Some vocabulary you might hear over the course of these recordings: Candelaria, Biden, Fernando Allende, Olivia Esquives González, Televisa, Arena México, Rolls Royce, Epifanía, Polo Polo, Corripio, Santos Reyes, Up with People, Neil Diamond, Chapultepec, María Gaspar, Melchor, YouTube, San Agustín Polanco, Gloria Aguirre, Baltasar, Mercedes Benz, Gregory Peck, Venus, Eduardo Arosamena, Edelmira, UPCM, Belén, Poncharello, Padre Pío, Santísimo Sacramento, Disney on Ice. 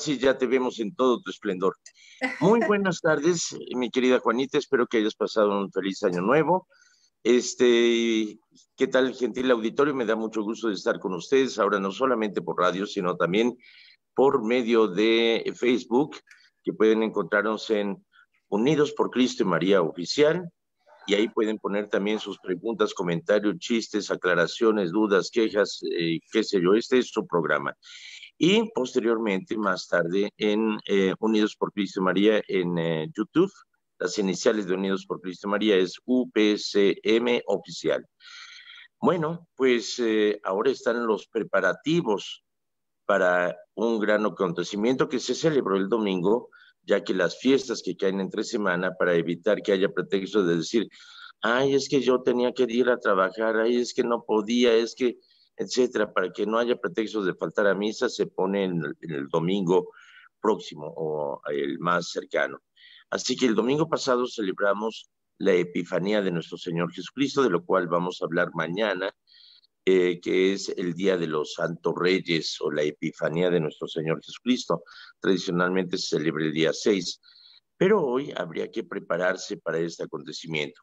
sí, ya te vemos en todo tu esplendor. Muy buenas tardes, mi querida Juanita, espero que hayas pasado un feliz año nuevo. ¿Qué tal, gentil auditorio? Me da mucho gusto de estar con ustedes, ahora no solamente por radio, sino también por medio de Facebook, que pueden encontrarnos en Unidos por Cristo y María Oficial, y ahí pueden poner también sus preguntas, comentarios, chistes, aclaraciones, dudas, quejas, qué sé yo, este es su programa. Y posteriormente, más tarde, en Unidos por Cristo y María en YouTube, las iniciales de Unidos por Cristo y María es UPCM Oficial. Bueno, pues ahora están los preparativos para un gran acontecimiento que se celebró el domingo, ya que las fiestas que caen entre semana, para evitar que haya pretextos de decir, ay, es que yo tenía que ir a trabajar, ay, es que no podía, es que, etcétera, para que no haya pretextos de faltar a misa, se pone en el domingo próximo o el más cercano. Así que el domingo pasado celebramos la Epifanía de nuestro Señor Jesucristo, de lo cual vamos a hablar mañana, que es el Día de los Santos Reyes o la Epifanía de nuestro Señor Jesucristo. Tradicionalmente se celebra el día 6, pero hoy habría que prepararse para este acontecimiento.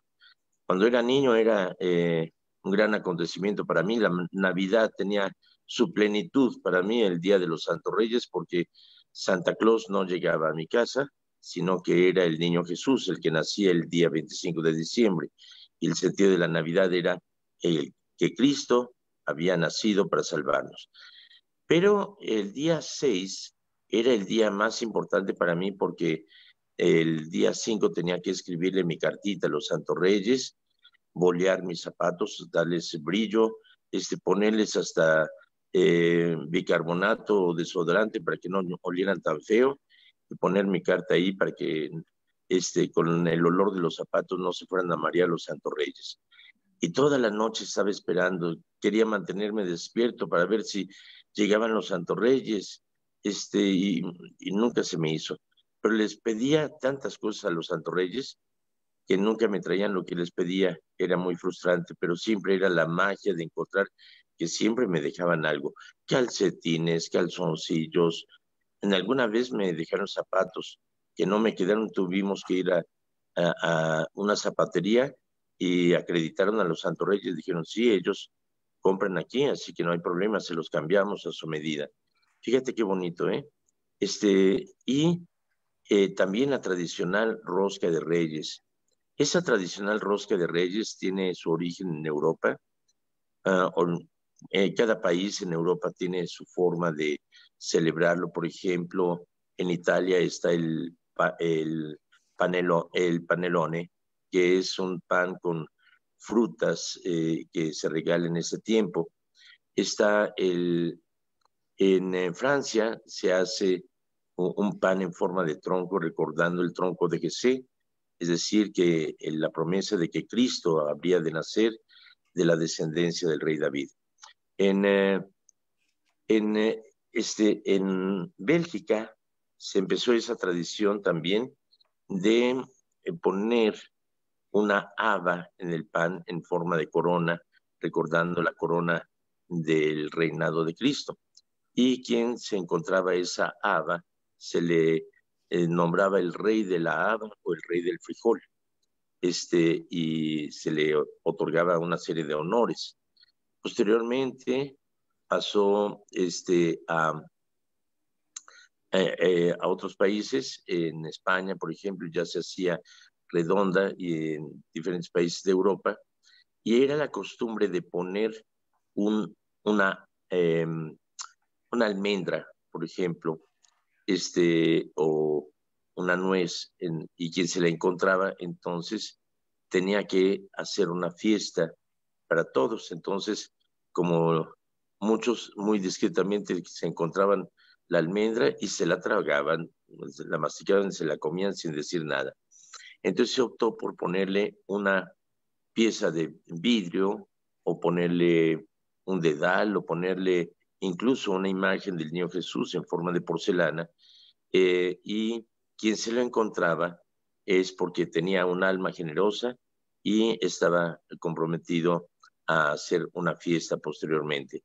Cuando era niño era un gran acontecimiento para mí. La Navidad tenía su plenitud para mí, el Día de los Santos Reyes, porque Santa Claus no llegaba a mi casa, sino que era el niño Jesús el que nacía el día 25 de diciembre. Y el sentido de la Navidad era el que Cristo había nacido para salvarnos. Pero el día 6 era el día más importante para mí, porque el día 5 tenía que escribirle mi cartita a los Santos Reyes, bolear mis zapatos, darles brillo, ponerles hasta bicarbonato o desodorante para que no olieran tan feo, y poner mi carta ahí para que con el olor de los zapatos no se fueran a marear los Santos Reyes. Y toda la noche estaba esperando, quería mantenerme despierto para ver si llegaban los Santos Reyes, y nunca se me hizo. Pero les pedía tantas cosas a los Santos Reyes que nunca me traían lo que les pedía, era muy frustrante, pero siempre era la magia de encontrar que siempre me dejaban algo, calcetines, calzoncillos, en alguna vez me dejaron zapatos que no me quedaron, tuvimos que ir a una zapatería y acreditaron a los Santos Reyes, dijeron, sí, ellos compran aquí, así que no hay problema, se los cambiamos a su medida. Fíjate qué bonito, ¿eh? También la tradicional rosca de Reyes. Esa tradicional rosca de Reyes tiene su origen en Europa. Cada país en Europa tiene su forma de celebrarlo. Por ejemplo, en Italia está el panelone, que es un pan con frutas que se regala en ese tiempo. En Francia se hace un pan en forma de tronco, recordando el tronco de Jesús, es decir, que la promesa de que Cristo habría de nacer de la descendencia del rey David. En Bélgica se empezó esa tradición también de poner una haba en el pan en forma de corona, recordando la corona del reinado de Cristo. Y quien se encontraba esa haba se le nombraba el rey de la haba o el rey del frijol, y se le otorgaba una serie de honores. Posteriormente pasó a otros países. En España, por ejemplo, ya se hacía redonda, y en diferentes países de Europa, y era la costumbre de poner una almendra, por ejemplo, o una nuez, y quien se la encontraba entonces tenía que hacer una fiesta para todos. Entonces, como muchos muy discretamente se encontraban la almendra y se la tragaban, la masticaban, se la comían sin decir nada. Entonces se optó por ponerle una pieza de vidrio, o ponerle un dedal, o ponerle incluso una imagen del niño Jesús en forma de porcelana, y quien se lo encontraba es porque tenía un alma generosa y estaba comprometido a hacer una fiesta posteriormente.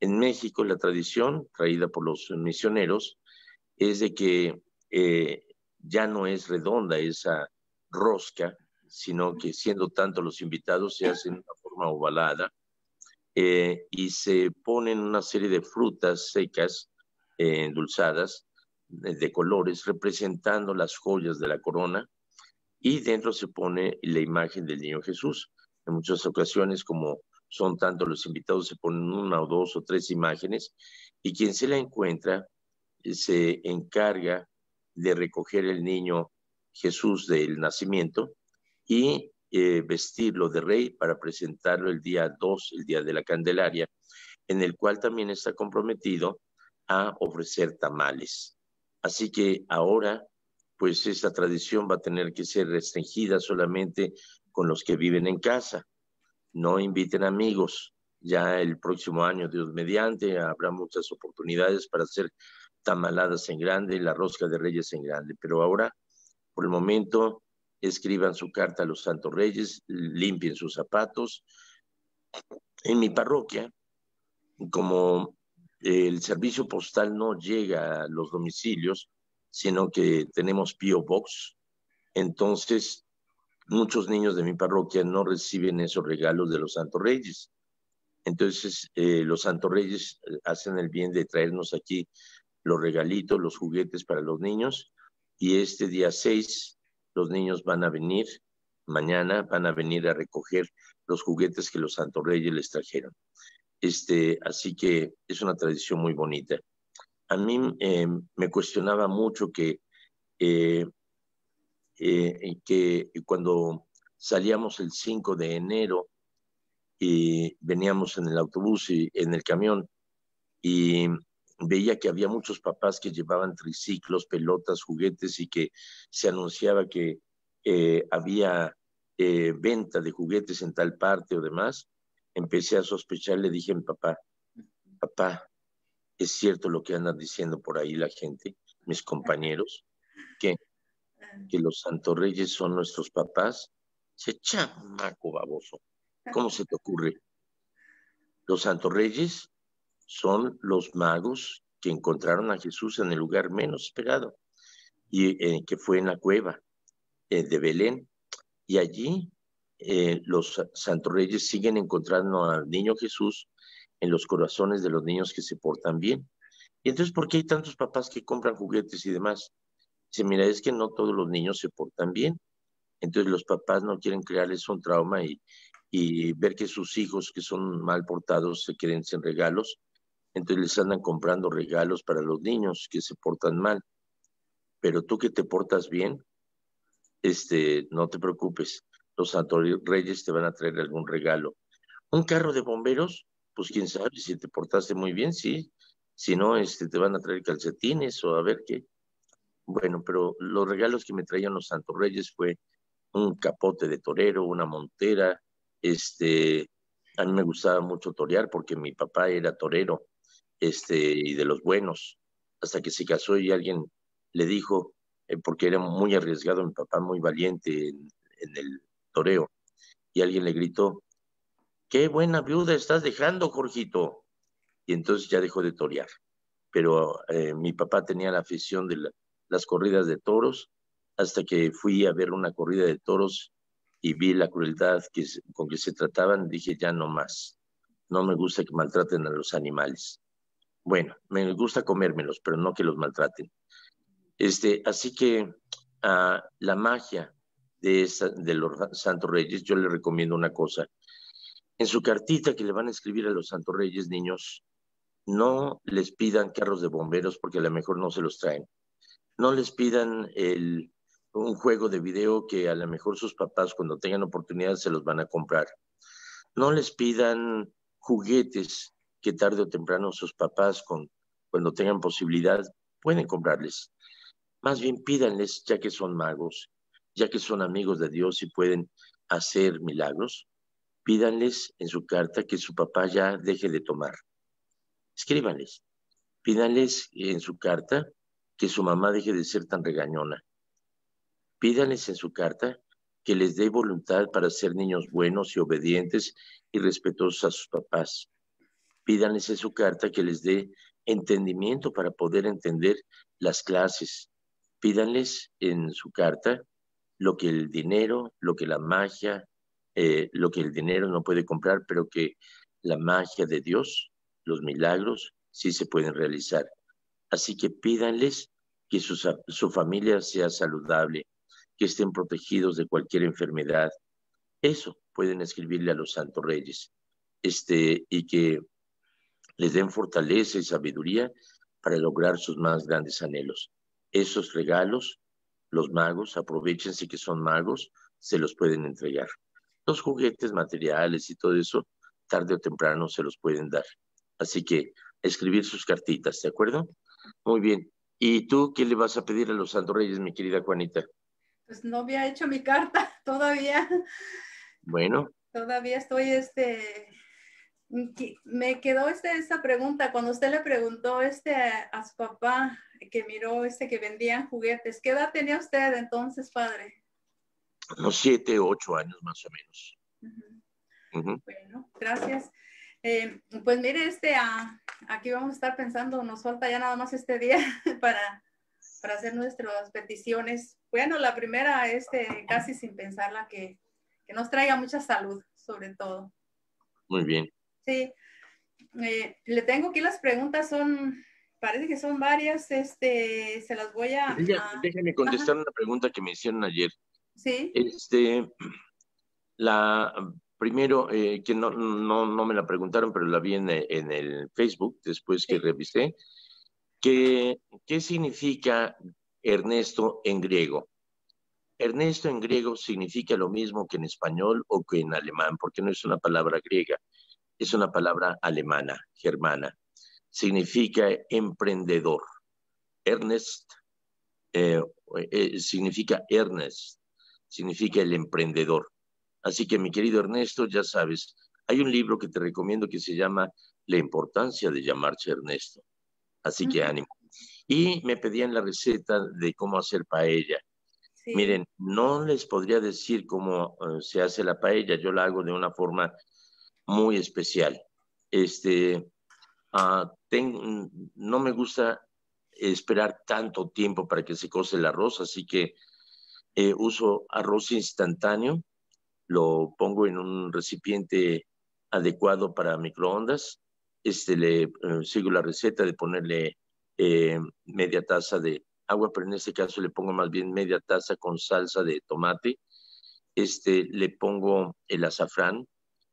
En México, la tradición traída por los misioneros es de que ya no es redonda esa rosca, sino que siendo tanto los invitados se hacen de una forma ovalada y se ponen una serie de frutas secas, endulzadas, de colores, representando las joyas de la corona, y dentro se pone la imagen del niño Jesús. En muchas ocasiones, como son tantos los invitados, se ponen una o dos o tres imágenes, y quien se la encuentra se encarga de recoger el niño Jesús del nacimiento y vestirlo de rey para presentarlo el día 2, el día de la Candelaria, en el cual también está comprometido a ofrecer tamales. Así que ahora, pues esta tradición va a tener que ser restringida solamente con los que viven en casa. No inviten amigos. Ya el próximo año, Dios mediante, habrá muchas oportunidades para hacer tamaladas en grande, la rosca de Reyes en grande. Pero ahora, por el momento, escriban su carta a los Santos Reyes, limpien sus zapatos. En mi parroquia, como el servicio postal no llega a los domicilios, sino que tenemos P.O. Box, entonces muchos niños de mi parroquia no reciben esos regalos de los Santos Reyes. Entonces los Santos Reyes hacen el bien de traernos aquí los regalitos, los juguetes para los niños, y este día 6 los niños van a venir, mañana van a venir a recoger los juguetes que los Santos Reyes les trajeron. Así que es una tradición muy bonita. A mí me cuestionaba mucho que cuando salíamos el 5 de enero y veníamos en el autobús y en el camión, y veía que había muchos papás que llevaban triciclos, pelotas, juguetes, y que se anunciaba que había venta de juguetes en tal parte o demás. Empecé a sospechar, le dije a mi papá, papá, ¿es cierto lo que andan diciendo por ahí la gente, mis compañeros? ¿Que los Santos Reyes son nuestros papás? Dice, chamaco baboso, ¿cómo se te ocurre? Los Santos Reyes son los magos que encontraron a Jesús en el lugar menos esperado, y que fue en la cueva de Belén, y allí los Santos Reyes siguen encontrando al niño Jesús en los corazones de los niños que se portan bien. Y entonces, ¿por qué hay tantos papás que compran juguetes y demás? Dice, mira, es que no todos los niños se portan bien. Entonces los papás no quieren crearles un trauma y ver que sus hijos que son mal portados se queden sin regalos. Entonces les andan comprando regalos para los niños que se portan mal. Pero tú que te portas bien, no te preocupes. Los Santos Reyes te van a traer algún regalo. ¿Un carro de bomberos? Pues quién sabe, si te portaste muy bien, sí. Si no, te van a traer calcetines o a ver qué. Bueno, pero los regalos que me traían los Santos Reyes fue un capote de torero, una montera. A mí me gustaba mucho torear porque mi papá era torero, y de los buenos. Hasta que se casó y alguien le dijo, porque era muy arriesgado, mi papá muy valiente en el toreo, y alguien le gritó, ¡qué buena viuda estás dejando, Jorgito! Y entonces ya dejó de torear. Pero mi papá tenía la afición de las corridas de toros, hasta que fui a ver una corrida de toros y vi la crueldad con que se trataban. Dije, ya no más. No me gusta que maltraten a los animales. Bueno, me gusta comérmelos, pero no que los maltraten. Así que la magia de los Santos Reyes, yo les recomiendo una cosa. En su cartita que le van a escribir a los Santos Reyes, niños, no les pidan carros de bomberos porque a lo mejor no se los traen. No les pidan un juego de video que a lo mejor sus papás cuando tengan oportunidad se los van a comprar. No les pidan juguetes que tarde o temprano sus papás cuando tengan posibilidad pueden comprarles. Más bien pídanles, ya que son magos, ya que son amigos de Dios y pueden hacer milagros, pídanles en su carta que su papá ya deje de tomar. Escríbanles. Pídanles en su carta que su mamá deje de ser tan regañona. Pídanles en su carta que les dé voluntad para ser niños buenos y obedientes y respetuosos a sus papás. Pídanles en su carta que les dé entendimiento para poder entender las clases. Pídanles en su carta lo que el dinero, lo que la magia, lo que el dinero no puede comprar, pero que la magia de Dios, los milagros, sí se pueden realizar. Así que pídanles que su familia sea saludable, que estén protegidos de cualquier enfermedad. Eso pueden escribirle a los Santos Reyes, y que les den fortaleza y sabiduría para lograr sus más grandes anhelos. Esos regalos, los magos, aprovéchense que son magos, se los pueden entregar. Los juguetes materiales y todo eso, tarde o temprano se los pueden dar. Así que escribir sus cartitas, ¿de acuerdo? Muy bien. ¿Y tú qué le vas a pedir a los Santos Reyes, mi querida Juanita? Pues no había hecho mi carta todavía. Bueno. Todavía estoy, me quedó esta pregunta, cuando usted le preguntó a su papá que miró que vendían juguetes, ¿qué edad tenía usted entonces, padre? Unos 7 u 8 años más o menos. Bueno, gracias. Pues mire, aquí vamos a estar pensando, nos falta ya nada más este día para hacer nuestras peticiones. Bueno, la primera, casi sin pensarla, que nos traiga mucha salud, sobre todo. Muy bien. Sí, le tengo aquí las preguntas, parece que son varias, se las voy a... Déjame contestar una pregunta que me hicieron ayer. Sí. Primero, que no me la preguntaron, pero la vi en el Facebook, después que revisé, ¿qué significa Ernesto en griego? Ernesto en griego significa lo mismo que en español o que en alemán, porque no es una palabra griega. Es una palabra alemana, germana. Significa emprendedor. Ernest significa Ernest, significa el emprendedor. Así que, mi querido Ernesto, ya sabes, hay un libro que te recomiendo que se llama La importancia de llamarse Ernesto. Así que ánimo. Y me pedían la receta de cómo hacer paella. Sí. Miren, no les podría decir cómo se hace la paella. Yo la hago de una forma muy especial. No me gusta esperar tanto tiempo para que se cose el arroz, así que uso arroz instantáneo, lo pongo en un recipiente adecuado para microondas, sigo la receta de ponerle media taza de agua, pero en este caso le pongo más bien media taza con salsa de tomate, le pongo el azafrán,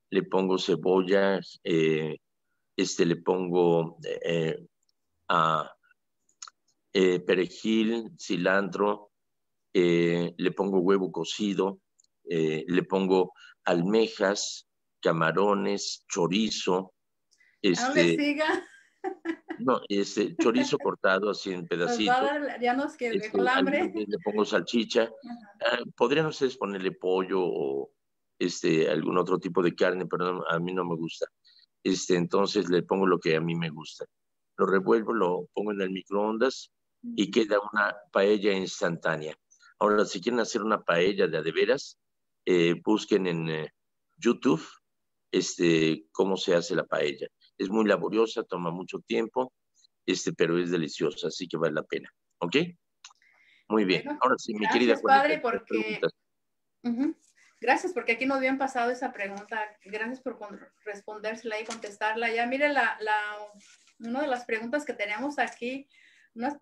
le pongo cebolla, le pongo perejil, cilantro, le pongo huevo cocido, le pongo almejas, camarones, chorizo. No, chorizo cortado así en pedacitos. Ya nos quedó con hambre. Le pongo salchicha. Podrían ustedes ponerle pollo o algún otro tipo de carne, pero a mí no me gusta. Entonces le pongo lo que a mí me gusta. Lo revuelvo, lo pongo en el microondas y queda una paella instantánea. Ahora, si quieren hacer una paella de adeveras, busquen en YouTube cómo se hace la paella. Es muy laboriosa, toma mucho tiempo, pero es deliciosa, así que vale la pena. ¿Ok? Muy bien. Bueno, ahora sí, mi querida Juanita, padre, porque... Gracias, porque aquí nos habían pasado esa pregunta. Gracias por respondérsela y contestarla. Ya mire, una de las preguntas que tenemos aquí, una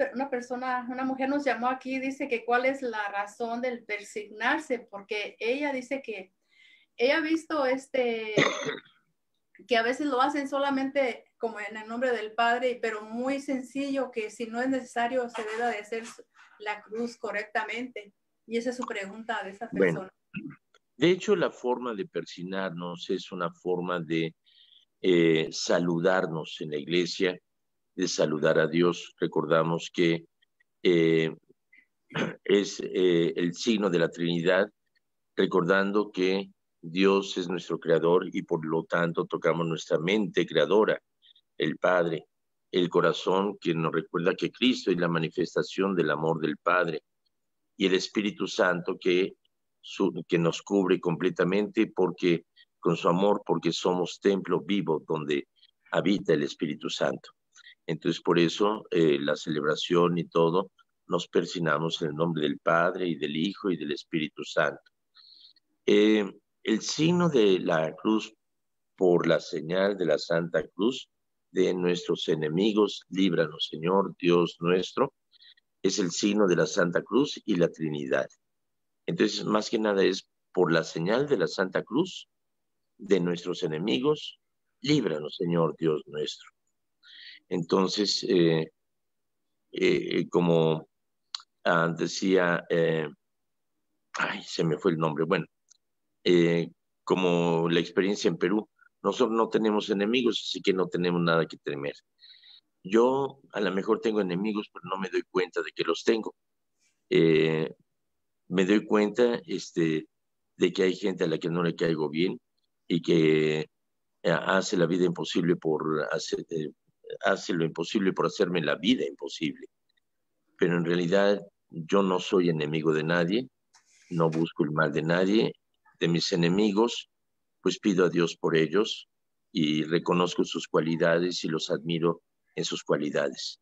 mujer nos llamó aquí, dice que cuál es la razón del persignarse, porque ella dice que ella ha visto que a veces lo hacen solamente como en el nombre del Padre, pero muy sencillo, que si no es necesario se debe de hacer la cruz correctamente. Y esa es su pregunta de esa persona. Bueno. De hecho, la forma de persignarnos es una forma de saludarnos en la iglesia, de saludar a Dios. Recordamos que es el signo de la Trinidad, recordando que Dios es nuestro creador y por lo tanto tocamos nuestra mente creadora, el Padre, el corazón que nos recuerda que Cristo es la manifestación del amor del Padre y el Espíritu Santo que nos cubre completamente porque con su amor, porque somos templo vivo donde habita el Espíritu Santo. Entonces, por eso la celebración y todo, nos persinamos en el nombre del Padre y del Hijo y del Espíritu Santo. El signo de la cruz, por la señal de la Santa Cruz, de nuestros enemigos, líbranos, Señor, Dios nuestro, es el signo de la Santa Cruz y la Trinidad. Entonces, más que nada es por la señal de la Santa Cruz, de nuestros enemigos, líbranos, Señor, Dios nuestro. Entonces, como decía, ay, se me fue el nombre, bueno, como la experiencia en Perú, nosotros no tenemos enemigos, así que no tenemos nada que temer. Yo a lo mejor tengo enemigos, pero no me doy cuenta de que los tengo. Me doy cuenta de que hay gente a la que no le caigo bien y que hace la vida imposible por hacer, hace lo imposible por hacerme la vida imposible. Pero en realidad yo no soy enemigo de nadie, no busco el mal de nadie. De mis enemigos, pues pido a Dios por ellos y reconozco sus cualidades y los admiro en sus cualidades,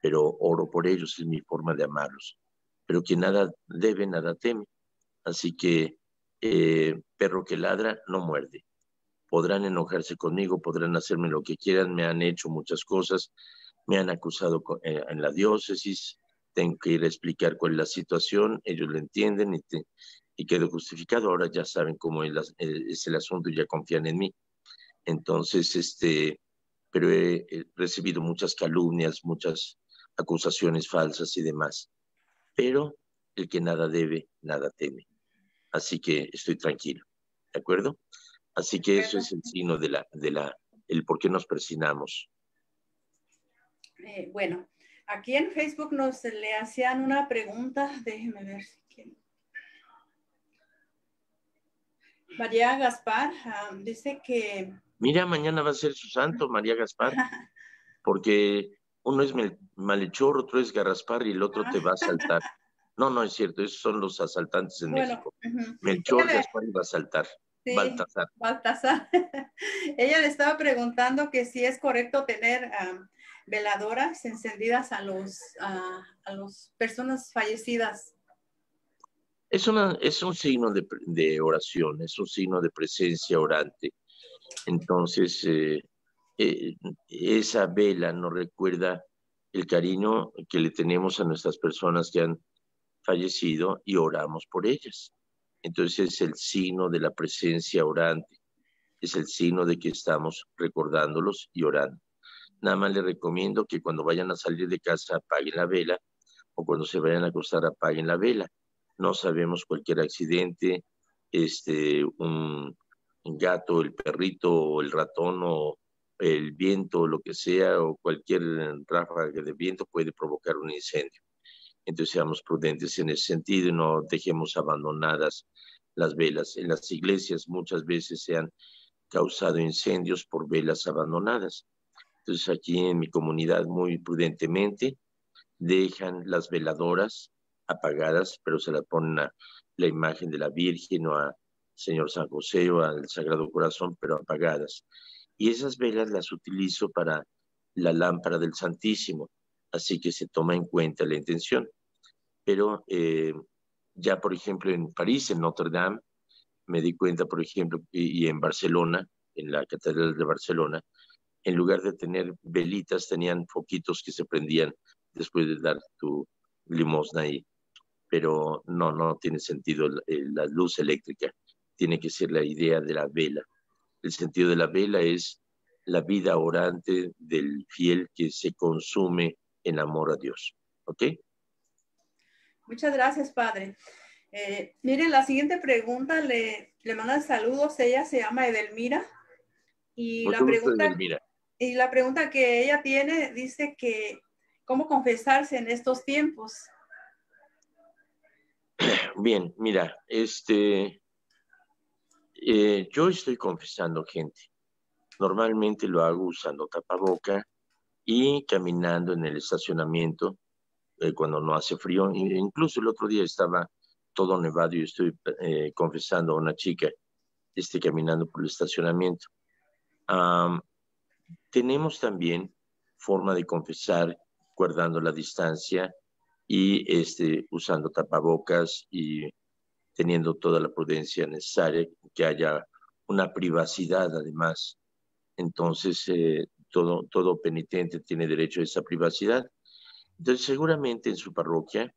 pero oro por ellos, es mi forma de amarlos. Pero quien nada debe, nada teme. Así que perro que ladra no muerde. Podrán enojarse conmigo, podrán hacerme lo que quieran, me han hecho muchas cosas, me han acusado en la diócesis, tengo que ir a explicar cuál es la situación, ellos lo entienden y quedo justificado. Ahora ya saben cómo es el asunto y ya confían en mí. Entonces, pero he recibido muchas calumnias, muchas acusaciones falsas y demás. Pero el que nada debe, nada teme. Así que estoy tranquilo, ¿de acuerdo? Así que eso es el signo de el por qué nos persinamos. Bueno, aquí en Facebook nos le hacían una pregunta, déjeme ver si quieren. María Gaspar dice que... Mira, mañana va a ser su santo, María Gaspar, porque uno es malhechor, otro es Garraspar y el otro te va a asaltar. No, no es cierto, esos son los asaltantes en México. Melchor, Gaspar y va a asaltar. Sí, Baltasar. Baltasar. Ella le estaba preguntando que si es correcto tener veladoras encendidas a las personas fallecidas. Es un signo de oración, es un signo de presencia orante. Entonces, esa vela nos recuerda el cariño que le tenemos a nuestras personas que han fallecido y oramos por ellas. Entonces es el signo de la presencia orante, es el signo de que estamos recordándolos y orando. Nada más les recomiendo que cuando vayan a salir de casa apaguen la vela, o cuando se vayan a acostar apaguen la vela. No sabemos, cualquier accidente, un gato, el perrito, o el ratón, o el viento, lo que sea, o cualquier ráfaga de viento puede provocar un incendio. Entonces seamos prudentes en ese sentido y no dejemos abandonadas las velas. En las iglesias muchas veces se han causado incendios por velas abandonadas. Entonces aquí en mi comunidad muy prudentemente dejan las veladoras apagadas, pero se las ponen a la imagen de la Virgen o a Señor San José o al Sagrado Corazón, pero apagadas. Y esas velas las utilizo para la lámpara del Santísimo, así que se toma en cuenta la intención. Pero ya, por ejemplo, en París, en Notre Dame, me di cuenta, por ejemplo, y en Barcelona, en la Catedral de Barcelona, en lugar de tener velitas, tenían foquitos que se prendían después de dar tu limosna ahí. Pero no tiene sentido la luz eléctrica. Tiene que ser la idea de la vela. El sentido de la vela es la vida orante del fiel que se consume en amor a Dios. ¿Ok? Muchas gracias, padre. Miren, la siguiente pregunta le mandan saludos. Ella se llama Edelmira. Y la pregunta, Edelmira. Y la pregunta que ella tiene dice que ¿cómo confesarse en estos tiempos? Bien, mira, yo estoy confesando gente. Normalmente lo hago usando tapaboca y caminando en el estacionamiento cuando no hace frío. Incluso el otro día estaba todo nevado y estoy confesando a una chica caminando por el estacionamiento. Tenemos también forma de confesar, guardando la distancia y usando tapabocas y teniendo toda la prudencia necesaria, que haya una privacidad además. Entonces, todo penitente tiene derecho a esa privacidad. Entonces, seguramente en su parroquia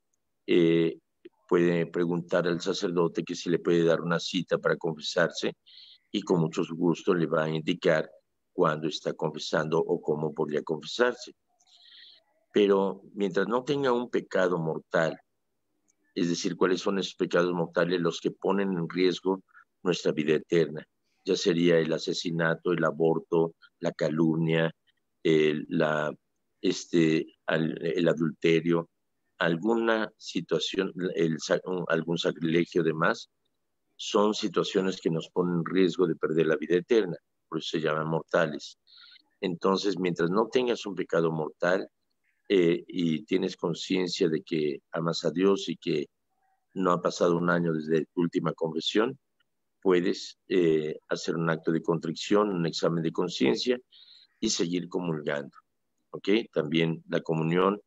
puede preguntar al sacerdote que si le puede dar una cita para confesarse, y con mucho gusto le va a indicar cuándo está confesando o cómo podría confesarse. Pero mientras no tenga un pecado mortal, es decir, cuáles son esos pecados mortales los que ponen en riesgo nuestra vida eterna, ya sería el asesinato, el aborto, la calumnia, el adulterio, alguna situación, algún sacrilegio de más, son situaciones que nos ponen en riesgo de perder la vida eterna, por eso se llaman mortales. Entonces, mientras no tengas un pecado mortal y tienes conciencia de que amas a Dios y que no ha pasado un año desde tu última confesión, puedes hacer un acto de contrición, un examen de conciencia y seguir comulgando. ¿Okay? También la comunión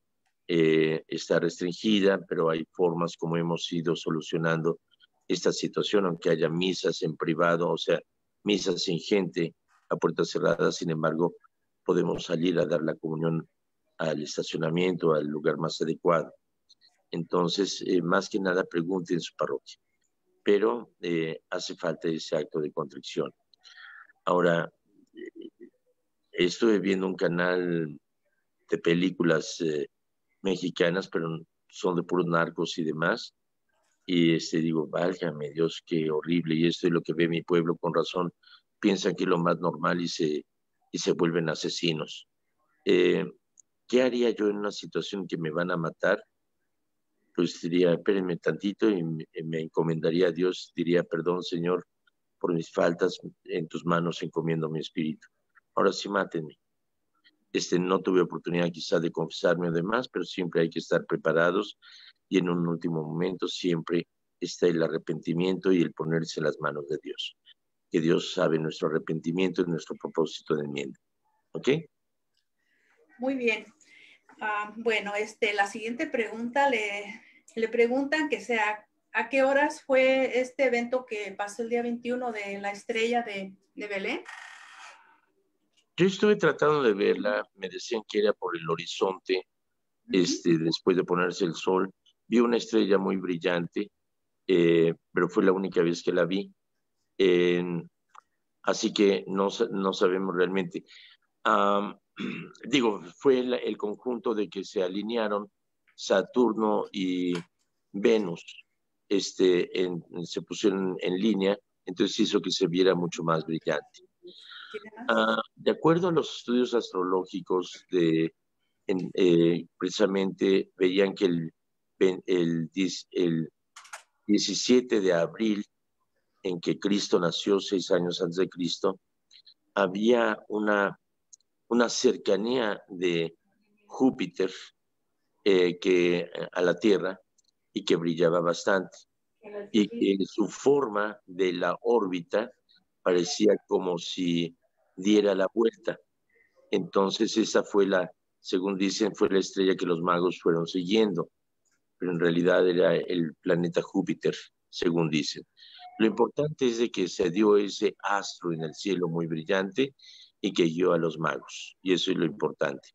está restringida, pero hay formas como hemos ido solucionando esta situación, aunque haya misas en privado, o sea, misas sin gente, a puertas cerradas. Sin embargo, podemos salir a dar la comunión al estacionamiento, al lugar más adecuado. Entonces, más que nada, pregunten en su parroquia, pero hace falta ese acto de contrición. Ahora, estuve viendo un canal de películas mexicanas, pero son de puros narcos y demás, y digo, válgame Dios, qué horrible, y esto es lo que ve mi pueblo. Con razón piensan que es lo más normal y se vuelven asesinos. ¿Qué haría yo en una situación que me van a matar? Pues diría, espérenme tantito, y me encomendaría a Dios, diría, perdón Señor por mis faltas, en tus manos encomiendo mi espíritu, ahora sí mátenme. No tuve oportunidad quizás de confesarme o demás, pero siempre hay que estar preparados, y en un último momento siempre está el arrepentimiento y el ponerse en las manos de Dios, que Dios sabe nuestro arrepentimiento y nuestro propósito de enmienda. ¿Ok? Muy bien. Bueno, la siguiente pregunta, le preguntan que sea, ¿a qué horas fue este evento que pasó el día 21 de la estrella de Belén? Yo estuve tratando de verla, me decían que era por el horizonte, después de ponerse el sol. Vi una estrella muy brillante, pero fue la única vez que la vi. Así que no sabemos realmente. Digo, fue el conjunto de que se alinearon Saturno y Venus, se pusieron en línea, entonces hizo que se viera mucho más brillante. De acuerdo a los estudios astrológicos, precisamente veían que el 17 de abril, en que Cristo nació, 6 años antes de Cristo, había una cercanía de Júpiter a la Tierra, y que brillaba bastante, y que su forma de la órbita parecía como si diera la vuelta. Entonces esa fue según dicen, fue la estrella que los magos fueron siguiendo, pero en realidad era el planeta Júpiter, según dicen. Lo importante es de que se dio ese astro en el cielo muy brillante y que guió a los magos, y eso es lo importante.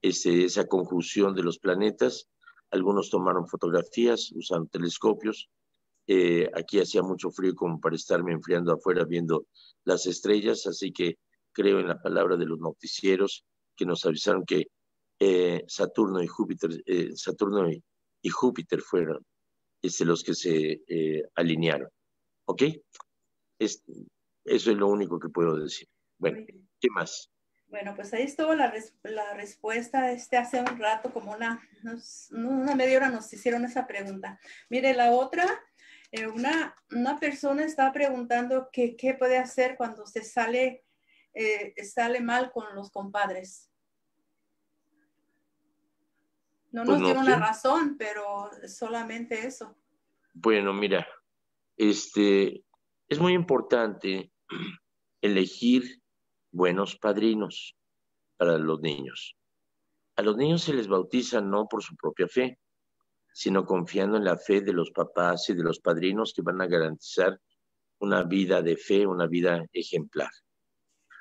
Esa conjunción de los planetas, algunos tomaron fotografías, usaron telescopios. Aquí hacía mucho frío como para estarme enfriando afuera viendo las estrellas, así que creo en la palabra de los noticieros que nos avisaron que Saturno y Júpiter fueron los que se alinearon. ¿Ok? Eso es lo único que puedo decir. Bueno, ¿qué más? Bueno, pues ahí estuvo la respuesta. Hace un rato, como una media hora nos hicieron esa pregunta. Mire, la otra, una persona estaba preguntando qué puede hacer cuando se sale mal con los compadres. No nos dio una razón, pero solamente eso. Bueno, mira, es muy importante elegir buenos padrinos para los niños. A los niños se les bautiza no por su propia fe, sino confiando en la fe de los papás y de los padrinos que van a garantizar una vida de fe, una vida ejemplar.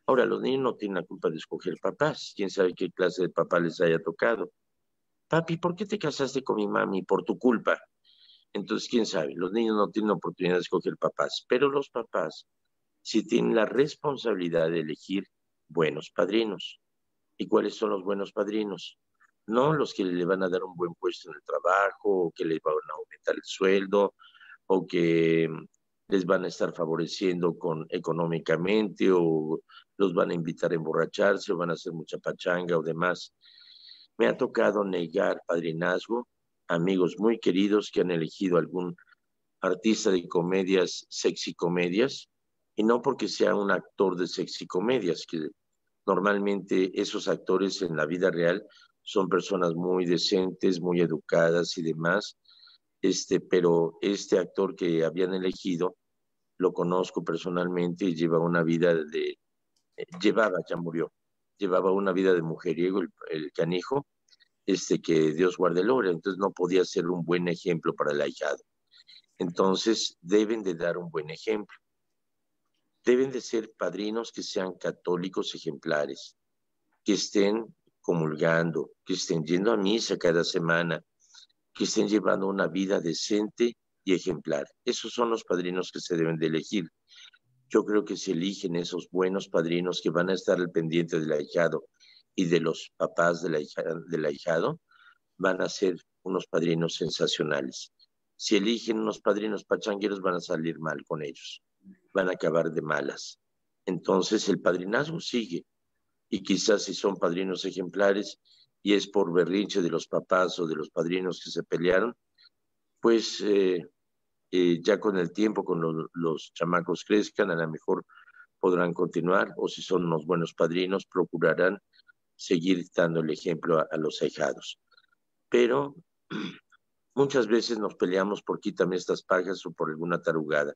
Ahora, los niños no tienen la culpa de escoger papás. ¿Quién sabe qué clase de papá les haya tocado? Papi, ¿por qué te casaste con mi mami? Por tu culpa. Entonces, ¿quién sabe? Los niños no tienen la oportunidad de escoger papás, pero los papás sí tienen la responsabilidad de elegir buenos padrinos. ¿Y cuáles son los buenos padrinos? No los que le van a dar un buen puesto en el trabajo, o que les van a aumentar el sueldo, o que les van a estar favoreciendo económicamente, o los van a invitar a emborracharse, o van a hacer mucha pachanga o demás. Me ha tocado negar padrinazgo a amigos muy queridos que han elegido algún artista de comedias, sexy comedias, y no porque sea un actor de sexy comedias, que normalmente esos actores en la vida real son personas muy decentes, muy educadas y demás, pero este actor que habían elegido lo conozco personalmente y lleva una vida de... ya murió, llevaba una vida de mujeriego, el canijo, que Dios guarde el obra, entonces no podía ser un buen ejemplo para el ahijado. Entonces deben de dar un buen ejemplo. Deben de ser padrinos que sean católicos ejemplares, que estén comulgando, que estén yendo a misa cada semana, que estén llevando una vida decente y ejemplar. Esos son los padrinos que se deben de elegir. Yo creo que se eligen esos buenos padrinos que van a estar al pendiente del ahijado y de los papás del ahijado, van a ser unos padrinos sensacionales. Si eligen unos padrinos pachangueros, van a salir mal con ellos, van a acabar de malas. Entonces el padrinazgo sigue. Y quizás si son padrinos ejemplares y es por berrinche de los papás o de los padrinos que se pelearon, pues ya con el tiempo, con los chamacos crezcan, a lo mejor podrán continuar, o si son unos buenos padrinos, procurarán seguir dando el ejemplo a los ahijados. Pero muchas veces nos peleamos por quítame estas pajas o por alguna tarugada,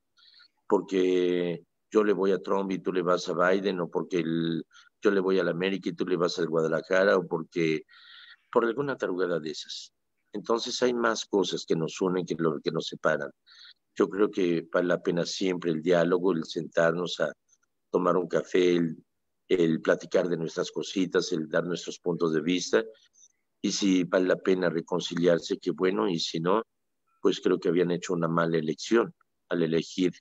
porque yo le voy a Trump y tú le vas a Biden, o porque yo le voy al América y tú le vas al Guadalajara, o porque por alguna tarugada de esas. Entonces hay más cosas que nos unen que lo que nos separan. Yo creo que vale la pena siempre el diálogo, el sentarnos a tomar un café, el platicar de nuestras cositas, el dar nuestros puntos de vista, y si vale la pena reconciliarse, qué bueno, y si no, pues creo que habían hecho una mala elección al elegir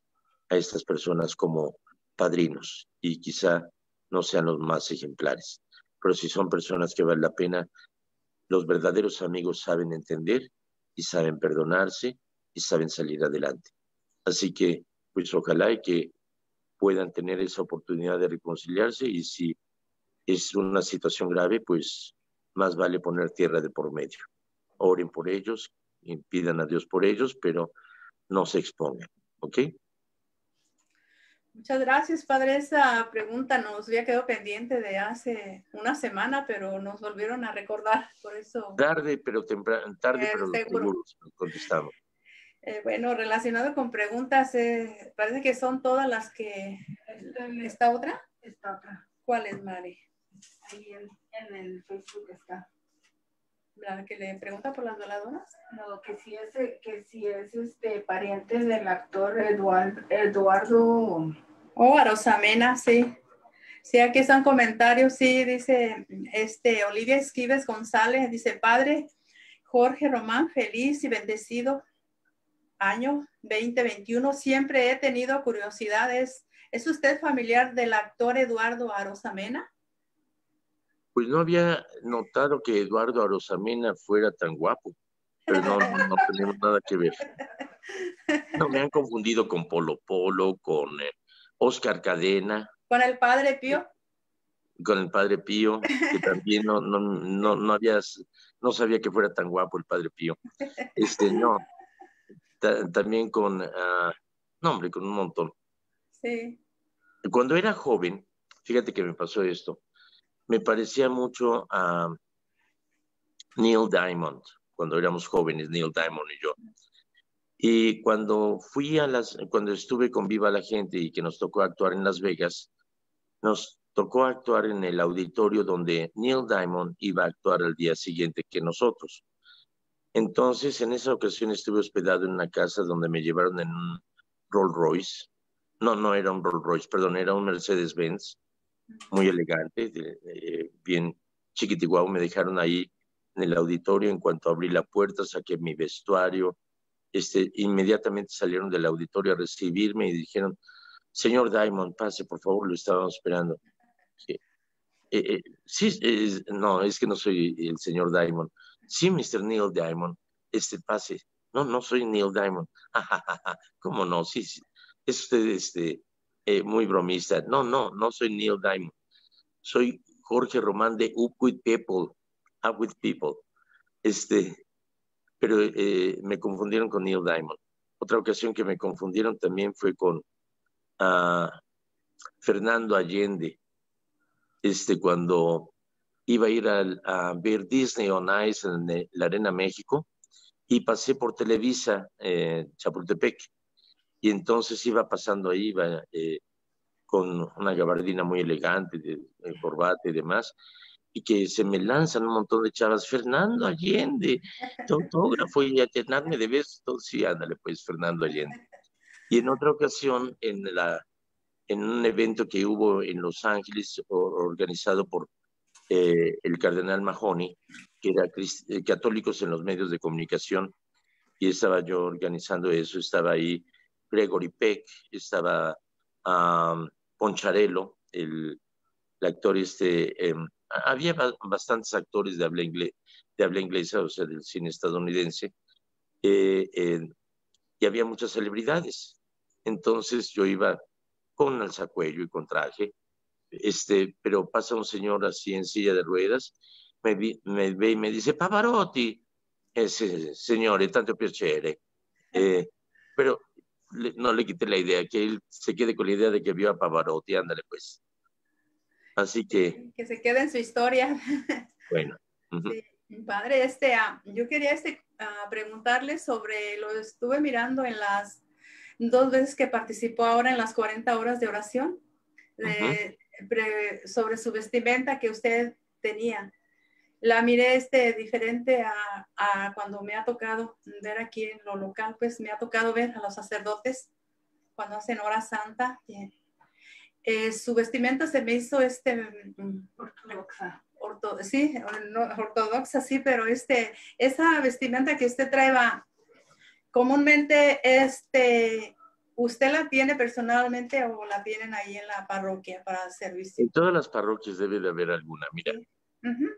a estas personas como padrinos, y quizá no sean los más ejemplares. Pero si son personas que valen la pena, los verdaderos amigos saben entender y saben perdonarse y saben salir adelante. Así que, pues ojalá y que puedan tener esa oportunidad de reconciliarse, y si es una situación grave, pues más vale poner tierra de por medio. Oren por ellos, pidan a Dios por ellos, pero no se expongan, ¿ok? Muchas gracias, padre. Esa pregunta nos había quedado pendiente de hace una semana, pero nos volvieron a recordar, por eso... Tarde, pero temprano, tarde, pero seguro contestamos. Bueno, relacionado con preguntas, parece que son todas las que... ¿Esta otra? Esta otra. ¿Cuál es, Mari? Ahí en el Facebook está. ¿La que le pregunta por las veladoras? No, que si es pariente del actor Eduardo... Oh, Arosamena, sí. Sí, aquí están comentarios, sí, dice Olivia Esquives González, dice: Padre Jorge Román, feliz y bendecido año 2021. Siempre he tenido curiosidades. ¿Es usted familiar del actor Eduardo Arosamena? Pues no había notado que Eduardo Arosamena fuera tan guapo, pero no tenemos nada que ver. No, me han confundido con Polo Polo, con Oscar Cadena. ¿Con el Padre Pío? Con el Padre Pío, que también no sabía que fuera tan guapo el Padre Pío. No, también con, no hombre, con un montón. Sí. Cuando era joven, fíjate que me pasó esto. Me parecía mucho a Neil Diamond, cuando éramos jóvenes, Neil Diamond y yo. Y cuando estuve con Viva la Gente y que nos tocó actuar en Las Vegas, nos tocó actuar en el auditorio donde Neil Diamond iba a actuar al día siguiente que nosotros. Entonces, en esa ocasión estuve hospedado en una casa donde me llevaron en un Rolls Royce. No, no era un Rolls Royce, perdón, era un Mercedes Benz, muy elegante, bien chiquitiguao. Me dejaron ahí en el auditorio. En cuanto abrí la puerta, saqué mi vestuario. Inmediatamente salieron del auditorio a recibirme y dijeron: señor Diamond, pase, por favor, lo estábamos esperando. No, es que no soy el señor Diamond. Sí, Mr. Neil Diamond, pase. No, no soy Neil Diamond. ¿Cómo no? Sí, sí. Es usted muy bromista. No, no, no soy Neil Diamond. Soy Jorge Román de Up with People. Up with People. Pero me confundieron con Neil Diamond. Otra ocasión que me confundieron también fue con Fernando Allende. Cuando iba a ir a ver Disney on Ice en la Arena México y pasé por Televisa, Chapultepec. Y entonces iba pasando ahí, con una gabardina muy elegante, de corbata y demás, y que se me lanzan un montón de chavas: Fernando Allende, tu autógrafo, y a llenarme de besos. Sí, ándale pues, Fernando Allende. Y en otra ocasión, en un evento que hubo en Los Ángeles, organizado por el cardenal Mahoney, que era Católicos en los Medios de Comunicación, y estaba yo organizando eso. Estaba ahí Gregory Peck, estaba Poncharello, el actor había bastantes actores de habla inglesa, o sea, del cine estadounidense, y había muchas celebridades. Entonces yo iba con alzacuello y con traje, pero pasa un señor así en silla de ruedas, me ve y me dice: Pavarotti, señore, tanto piacere. Pero no le quité la idea, que él se quede con la idea de que vio a Pavarotti, ándale pues. Así que... que se quede en su historia. Bueno. Uh-huh. Sí, padre, yo quería preguntarle sobre, lo estuve mirando en las dos veces que participó ahora en las 40 horas de oración, sobre su vestimenta que usted tenía. La miré diferente a cuando me ha tocado ver aquí en lo local, pues me ha tocado ver a los sacerdotes cuando hacen hora santa. Su vestimenta se me hizo ortodoxa. Sí, no, ortodoxa, sí, pero esa vestimenta que usted trae va, comúnmente ¿usted la tiene personalmente o la tienen ahí en la parroquia para servicio? En todas las parroquias debe de haber alguna, mira. Sí. Uh-huh.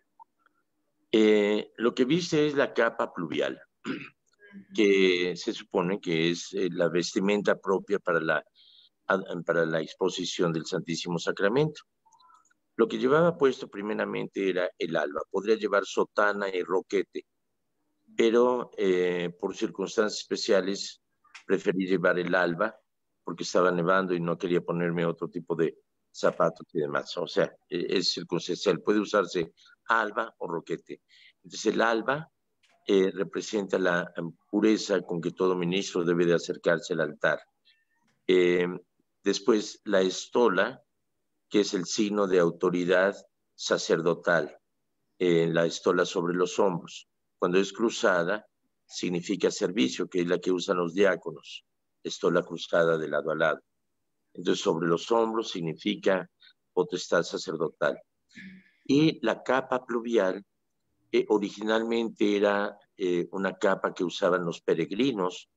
Lo que viste es la capa pluvial, que se supone que es la vestimenta propia para la exposición del Santísimo Sacramento. Lo que llevaba puesto primeramente era el alba. Podría llevar sotana y roquete, pero por circunstancias especiales preferí llevar el alba porque estaba nevando y no quería ponerme otro tipo de zapatos y demás. O sea, es circunstancial. Puede usarse alba o roquete. Entonces el alba representa la pureza con que todo ministro debe de acercarse al altar. Después la estola, que es el signo de autoridad sacerdotal, la estola sobre los hombros. Cuando es cruzada significa servicio, que es la que usan los diáconos, estola cruzada de lado a lado. Entonces sobre los hombros significa potestad sacerdotal. Y la capa pluvial originalmente era una capa que usaban los peregrinos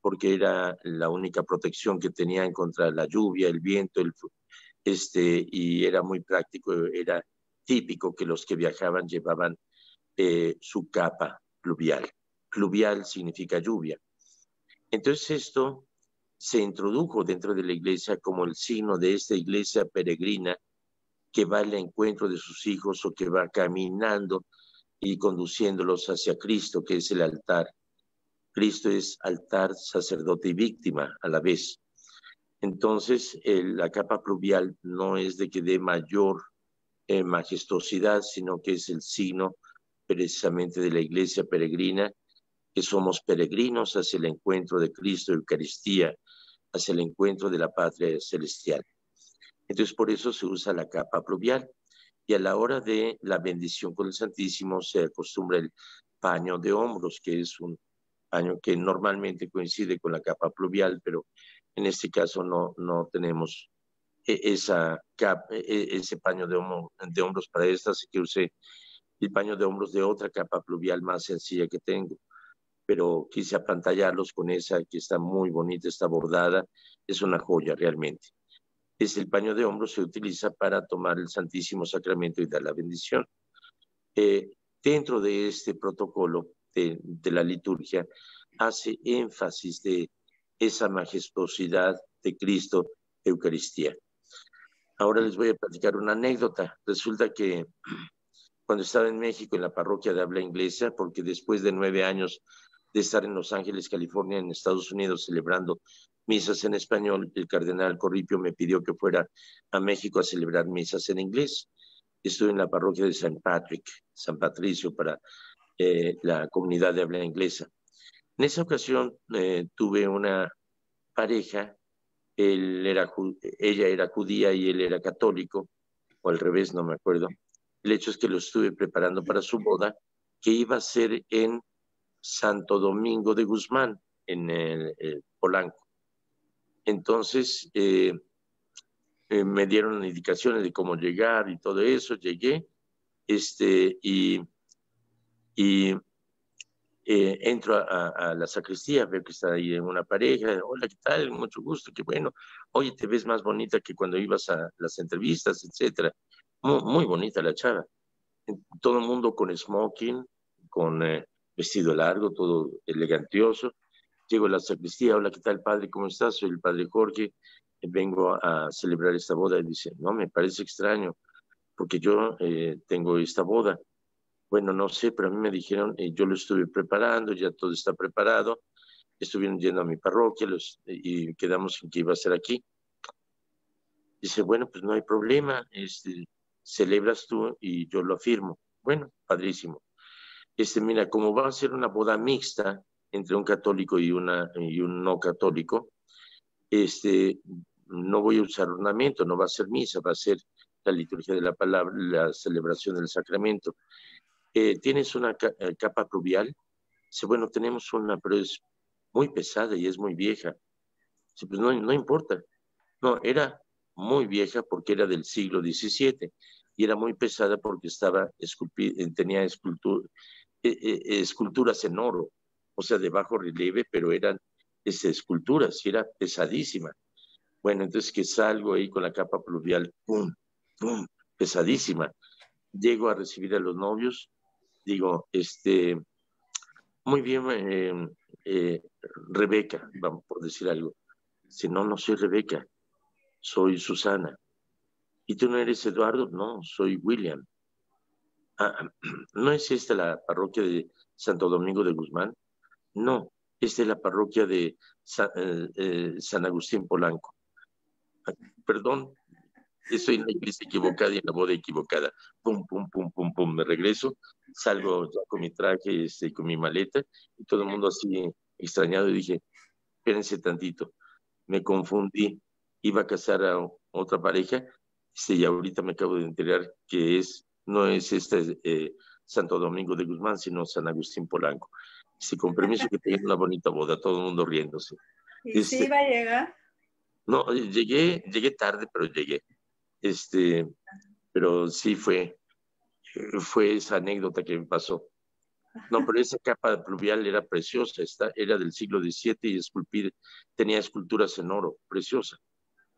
porque era la única protección que tenían contra la lluvia, el viento, y era muy práctico, era típico que los que viajaban llevaban su capa pluvial. Pluvial significa lluvia. Entonces esto se introdujo dentro de la iglesia como el signo de esta iglesia peregrina que va al encuentro de sus hijos o que va caminando y conduciéndolos hacia Cristo, que es el altar. Cristo es altar, sacerdote y víctima a la vez. Entonces, la capa pluvial no es de que dé mayor majestuosidad, sino que es el signo precisamente de la iglesia peregrina, que somos peregrinos hacia el encuentro de Cristo, Eucaristía, hacia el encuentro de la patria celestial. Entonces, por eso se usa la capa pluvial. Y a la hora de la bendición con el Santísimo se acostumbra el paño de hombros, que es un paño que normalmente coincide con la capa pluvial, pero en este caso no tenemos esa capa, ese paño de hombros para esta, así que usé el paño de hombros de otra capa pluvial más sencilla que tengo. Pero quise apantallarlos con esa que está muy bonita, está bordada, es una joya realmente. Es el paño de hombros, se utiliza para tomar el Santísimo Sacramento y dar la bendición. Dentro de este protocolo de la liturgia, hace énfasis de esa majestuosidad de Cristo, Eucaristía. Ahora les voy a platicar una anécdota. Resulta que cuando estaba en México, en la parroquia de habla inglesa, porque después de 9 años de estar en Los Ángeles, California, en Estados Unidos, celebrando misas en español, el cardenal Corripio me pidió que fuera a México a celebrar misas en inglés. Estuve en la parroquia de San Patricio, para la comunidad de habla inglesa. En esa ocasión tuve una pareja, ella era judía y él era católico, o al revés, no me acuerdo. El hecho es que lo estuve preparando para su boda, que iba a ser en Santo Domingo de Guzmán, en el Polanco. Entonces, me dieron indicaciones de cómo llegar y todo eso. Llegué y entro a la sacristía, veo que está ahí una pareja. Hola, ¿qué tal? Mucho gusto, qué bueno. Oye, te ves más bonita que cuando ibas a las entrevistas, etcétera. Muy, muy bonita la chava. Todo el mundo con smoking, con vestido largo, todo elegantioso. Llego a la sacristía. Hola, ¿qué tal, padre? ¿Cómo estás? Soy el padre Jorge. Vengo a celebrar esta boda. Y dice, no, me parece extraño, porque yo tengo esta boda. Bueno, no sé, pero a mí me dijeron, yo lo estuve preparando, ya todo está preparado. Estuvieron yendo a mi parroquia y quedamos en que iba a ser aquí. Dice, bueno, pues no hay problema, celebras tú y yo lo afirmo. Bueno, padrísimo. Mira, como va a ser una boda mixta entre un católico y un no católico, no voy a usar ornamento, no va a ser misa, va a ser la liturgia de la palabra, la celebración del sacramento. ¿Tienes una capa pluvial? Dice, bueno, tenemos una, pero es muy pesada y es muy vieja. Dice, pues no importa. No, era muy vieja porque era del siglo XVII y era muy pesada porque estaba tenía esculturas en oro, o sea, de bajo relieve, pero eran esculturas y era pesadísima. Bueno, entonces que salgo ahí con la capa pluvial, ¡pum! ¡Pum! Pesadísima. Llego a recibir a los novios, digo, muy bien, Rebeca, vamos por decir algo. Dice, no soy Rebeca. Soy Susana. ¿Y tú no eres Eduardo? No, soy William. Ah, ¿no es esta la parroquia de Santo Domingo de Guzmán? No, esta es la parroquia de San Agustín Polanco. Ah, perdón, estoy en la iglesia equivocada y en la boda equivocada. Pum, pum, pum, pum, pum, me regreso, salgo ya con mi traje, con mi maleta, y todo el mundo así extrañado, y dije, espérense tantito, me confundí. Iba a casar a otra pareja, y ahorita me acabo de enterar que no es Santo Domingo de Guzmán, sino San Agustín Polanco. Con permiso, que tengan una bonita boda, todo el mundo riéndose. ¿Y sí iba a llegar? No, llegué tarde, pero llegué. Pero sí fue esa anécdota que me pasó. No, pero esa capa pluvial era preciosa, era del siglo XVII y tenía esculturas en oro, preciosa.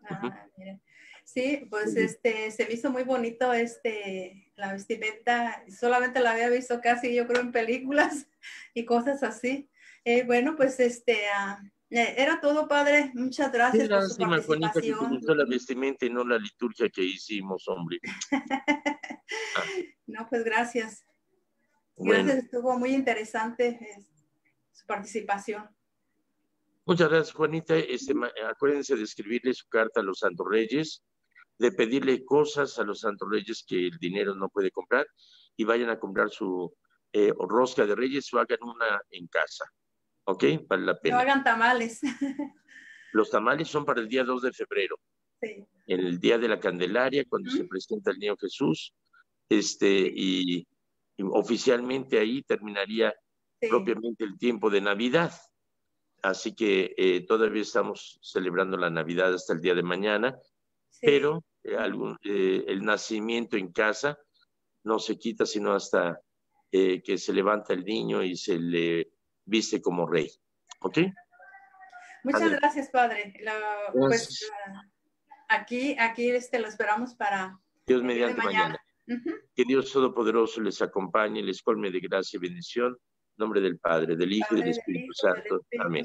Ah, mira. Sí, pues se me hizo muy bonito la vestimenta, solamente la había visto casi yo creo en películas y cosas así. Bueno, pues era todo, padre. Muchas gracias. Qué por su participación. Juanita, que te la vestimenta y no la liturgia que hicimos, hombre. Ah. No, pues gracias. Gracias, bueno. Estuvo muy interesante su participación. Muchas gracias, Juanita. Acuérdense de escribirle su carta a los Santos Reyes, de pedirle cosas a los Santos Reyes que el dinero no puede comprar, y vayan a comprar su rosca de Reyes o hagan una en casa. ¿Ok? Vale la pena. No hagan tamales. Los tamales son para el día 2 de febrero. Sí. El día de la Candelaria, cuando se presenta el niño Jesús, y oficialmente ahí terminaría propiamente el tiempo de Navidad. Así que todavía estamos celebrando la Navidad hasta el día de mañana, pero el nacimiento en casa no se quita sino hasta que se levanta el niño y se le viste como rey. ¿Ok? Muchas gracias, padre. Gracias. Pues, aquí lo esperamos para Dios mediante mañana. Que Dios Todopoderoso les acompañe, les colme de gracia y bendición. En nombre del Padre, del Hijo y del Espíritu Santo. Amén.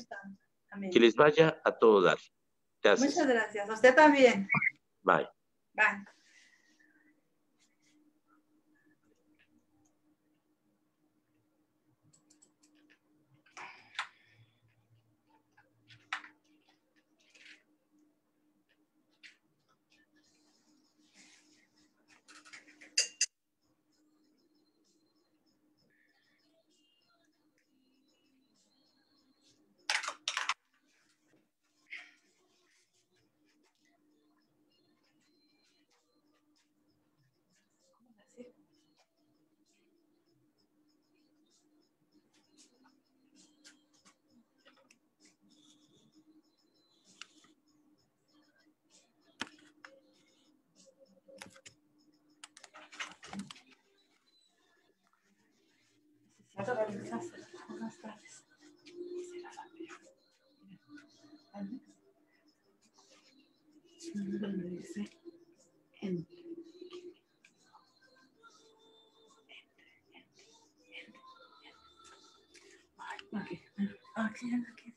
Que les vaya a todo dar. Gracias. Muchas gracias. A usted también. Bye. Bye. Aquí, aquí.